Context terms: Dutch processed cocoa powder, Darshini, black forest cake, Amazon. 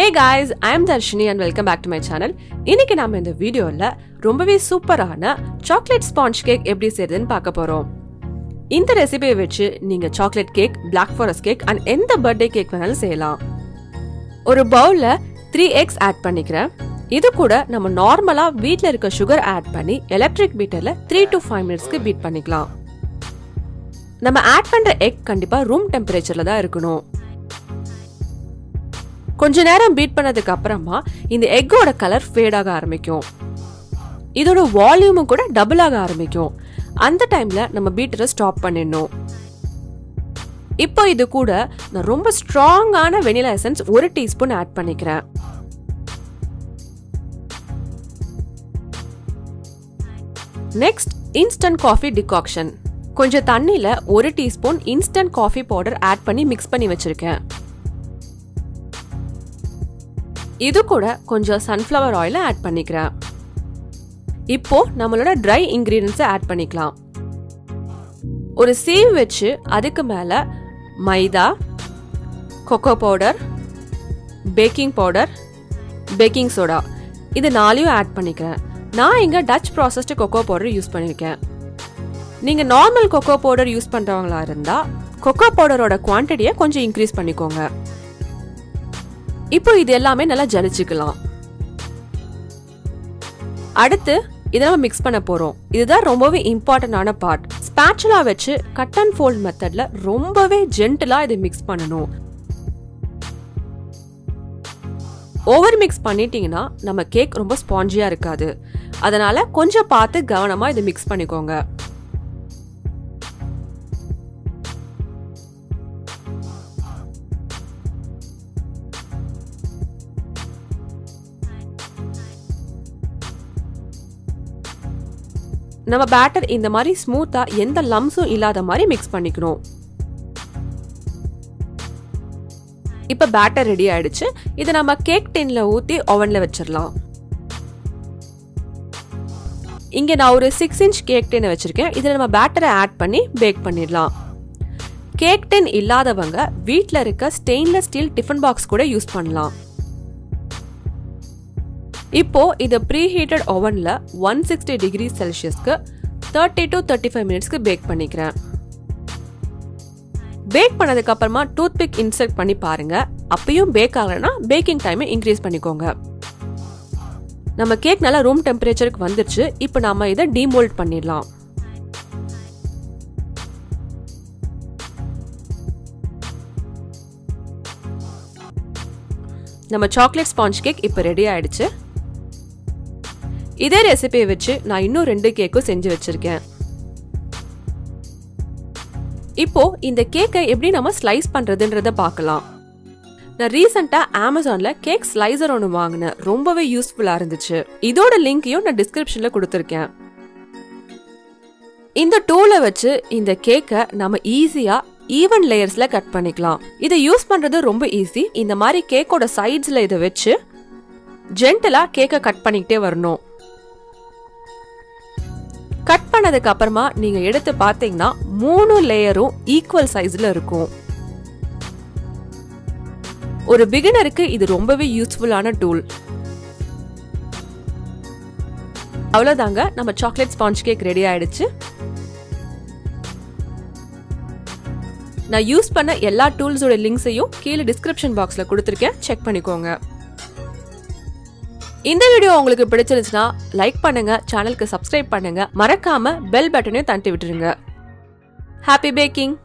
Hey guys, I am Darshini and welcome back to my channel. இன்னைக்கு நாம இந்த வீடியோல ரொம்பவே சூப்பரான சாக்லேட் ஸ்பாஞ்ச் கேக் எப்படி செய்யறதுன்னு பார்க்க போறோம். இந்த ரெசிபியை வெச்சு நீங்க chocolate cake, black forest cake and எந்த बर्थडे கேக் வேணாலும் செய்யலாம். ஒரு பவுல்ல 3x ஆட் பண்ணிக்கிறேன். இது கூட நம்ம நார்மலா வீட்ல இருக்க sugar ஆட் பண்ணி எலக்ட்ரிக் பீட்டர்ல 3 to 5 minutesக்கு பீட் பண்ணிக்கலாம். நம்ம ஆட் பண்ற எக் கண்டிப்பா ரூம் டெம்பரேச்சர்ல தான் இருக்கணும். கொஞ்ச நேரம் பீட் பண்ணதுக்கு அப்புறமா இந்த எக்கோட கலர் ஃபேட் ஆக ஆரம்பிக்கும். இதோட வால்யூமும் கூட டபுள் ஆக ஆரம்பிக்கும். அந்த டைம்ல நம்ம பீட்டரை ஸ்டாப் பண்ணிடணும். இப்போ இது கூட நான் ரொம்ப ஸ்ட்ராங்கான வெனிலா எசன்ஸ் 1 டீஸ்பூன் ஆட் பண்ணிக்கிறேன். Next instant coffee decoction. கொஞ்சம் தண்ணியில 1 teaspoon instant coffee powder add பண்ணி மிக்ஸ் பண்ணி வச்சிருக்கேன். இது கூட கொஞ்சம் sunflower oil ஆட் பண்ணிக்கிறேன். இப்போ நம்மளோட dry ingredients ஆட் பண்ணிக்கலாம். ஒரு சீவ் வெச்சு அதுக்கு மேல மைதா, cocoa powder, baking powder, baking soda இது நாலையும் ஆட் பண்ணிக்கிறேன். நான் இங்க Dutch processed cocoa powder use பண்ணிருக்கேன். நீங்க normal cocoa powder யூஸ் பண்றவங்களா இருந்தா cocoa powder ஓட quantity-ய கொஞ்சம் increase பண்ணிக்கோங்க. இப்போ இது எல்லாமே நல்லா ஜலிச்சிக்கலாம். அடுத்து இத நாம mix பண்ண போறோம். இதுதான் ரொம்பவே இம்பார்ட்டன்டான பார்ட். ஸ்பாச்சுலா வச்சு கட் அண்ட் ஃபோல்ட் மெத்தட்ல ரொம்பவே ஜென்டிலா இத mix பண்ணனும். ஓவர் mix பண்ணிட்டீங்கன்னா நம்ம கேக் ரொம்ப ஸ்பாஞ்சியா இருக்காது. அதனால கொஞ்சம் பார்த்து கவனமா இத mix பண்ணிக்கோங்க. நம்ம பேட்டர் இந்த மாதிரி ஸ்மூத்தா எந்த லம்ப்ஸும் இல்லாத மாதிரி மிக்ஸ் பண்ணிக்கணும். இப்போ பேட்டர் ரெடி ஆயிடுச்சு. இத நம்ம கேக் டின்ல ஊத்தி ஓவன்ல வச்சிரலாம். இங்க நான் ஒரு 6 இன்ச் கேக் டின் வச்சிருக்கேன். இதில நம்ம பேட்டரை ஆட் பண்ணி பேக் பண்ணிடலாம். கேக் டின் இல்லாதவங்க வீட்ல இருக்க ஸ்டெயின்லெஸ் ஸ்டீல் டிஃபன் பாக்ஸ் கூட யூஸ் பண்ணலாம். இப்போ இத ப்ரீஹீட்டட் ஓவன்ல 160 டிகிரி செல்சியஸ்க்கு 30 to 35 மினிட்ஸ்க்கு பேக் பண்ணிக்கிறேன். பேக் பண்ணதுக்கு அப்புறமா டூத்பிக் இன்சர்ட் பண்ணி பாருங்க. அப்பயும் பேக் ஆகலனா பேக்கிங் டைமை இன்க்ரீஸ் பண்ணிக்கோங்க. நம்ம கேக் நல்லா ரூம் டெம்பரேச்சருக்கு வந்துருச்சு. இப்போ நாம இத டீமோல்ட் பண்ணிடலாம். நம்ம சாக்லேட் ஸ்பாஞ்ச் கேக் இப்போ ரெடி ஆயிடுச்சு. இதே ரெசிபியை வச்சு நான் இன்னும் 2 கேக்கும் செஞ்சு வச்சிருக்கேன். இப்போ இந்த கேக்கை எப்படி நம்ம ஸ்லைஸ் பண்றதுன்றத பார்க்கலாம். நான் ரீசெண்டா Amazonல கேக் ஸ்லைசர் ஒன்னு வாங்கினேன். ரொம்பவே யூஸ்ஃபுல்லா இருந்துச்சு. இதோட லிங்கையும் நான் டிஸ்கிரிப்ஷன்ல கொடுத்திருக்கேன். இந்த டூலை வச்சு இந்த கேக்கை நம்ம ஈஸியா ஈவன் லேயர்ஸ்ல கட் பண்ணிக்கலாம். இதை யூஸ் பண்றது ரொம்ப ஈஸி. இந்த மாதிரி கேக்கோட சைட்ஸ்ல இதை வச்சு ஜென்டலா கேக்கை கட் பண்ணிக்கிட்டே வரணும். கட் பண்ணதுக்கு அப்புறமா நீங்க எடுத்து பாத்தீங்கன்னா 3 லேயரும் ஈக்குவல் சைஸ்ல இருக்கும். ஒரு பிகினருக்கு இது ரொம்பவே யூஸ்ஃபுல்லான டூல். அவ்வளவுதாங்க, நம்ம சாக்லேட் ஸ்பாஞ்ச் கேக் ரெடி ஆயிடுச்சு. நான் யூஸ் பண்ண எல்லா டூல்ஸோட லிங்க்ஸையும் கீழே டிஸ்கிரிப்ஷன் பாக்ஸ்ல கொடுத்திருக்கேன். செக் பண்ணிக்கோங்க. இந்த வீடியோ உங்களுக்கு பிடிச்சிருந்துச்சுன்னா லைக் பண்ணுங்க, சேனலுக்கு சப்ஸ்கிரைப் பண்ணுங்க, மறக்காம பெல் பட்டனையும் தட்டி விட்டுருங்க. Happy packing.